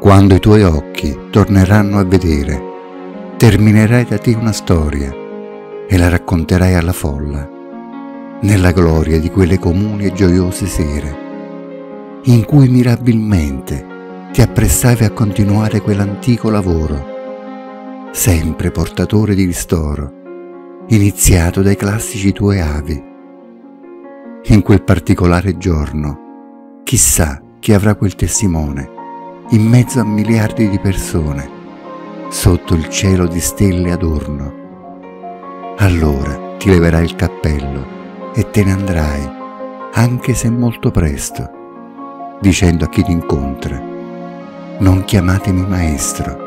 Quando i tuoi occhi torneranno a vedere, terminerai da te una storia e la racconterai alla folla, nella gloria di quelle comuni e gioiose sere, in cui mirabilmente ti appressavi a continuare quell'antico lavoro, sempre portatore di ristoro, iniziato dai classici tuoi avi. In quel particolare giorno, chissà chi avrà quel testimone, in mezzo a miliardi di persone, sotto il cielo di stelle adorno. Allora ti leverai il cappello e te ne andrai, anche se molto presto, dicendo a chi ti incontra: non chiamatemi maestro,